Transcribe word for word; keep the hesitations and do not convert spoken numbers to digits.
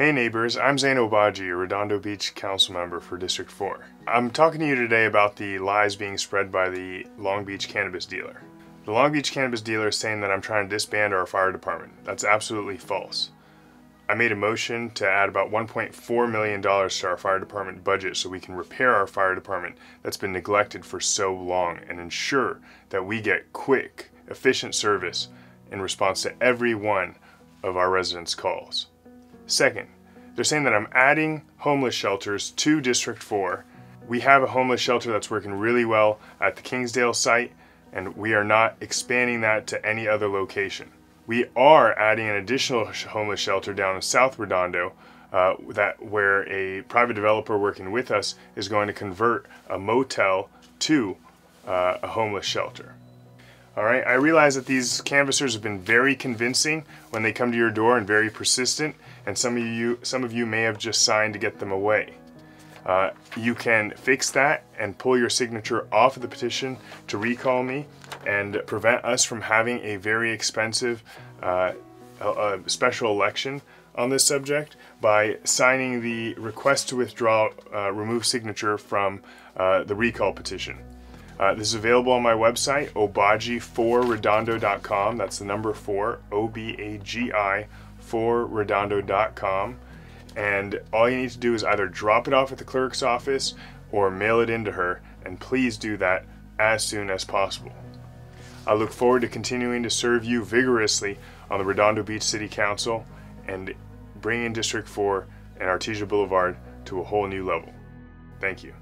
Hey neighbors, I'm Zane Obagi, a Redondo Beach Council member for District four. I'm talking to you today about the lies being spread by the Long Beach Cannabis Dealer. The Long Beach Cannabis Dealer is saying that I'm trying to disband our fire department. That's absolutely false. I made a motion to add about one point four million dollars to our fire department budget so we can repair our fire department that's been neglected for so long and ensure that we get quick, efficient service in response to every one of our residents' calls. Second, they're saying that I'm adding homeless shelters to District four. We have a homeless shelter that's working really well at the Kingsdale site, and we are not expanding that to any other location. We are adding an additional homeless shelter down in South Redondo uh, that where a private developer working with us is going to convert a motel to uh, a homeless shelter. All right, I realize that these canvassers have been very convincing when they come to your door and very persistent, and some of you, some of you may have just signed to get them away. Uh, you can fix that and pull your signature off of the petition to recall me and prevent us from having a very expensive uh, a, a special election on this subject by signing the request to withdraw uh, remove signature from uh, the recall petition. Uh, this is available on my website, obagi four redondo dot com. That's the number four, O B A G I four redondo dot com. And all you need to do is either drop it off at the clerk's office or mail it in to her, and please do that as soon as possible. I look forward to continuing to serve you vigorously on the Redondo Beach City Council and bringing District four and Artesia Boulevard to a whole new level. Thank you.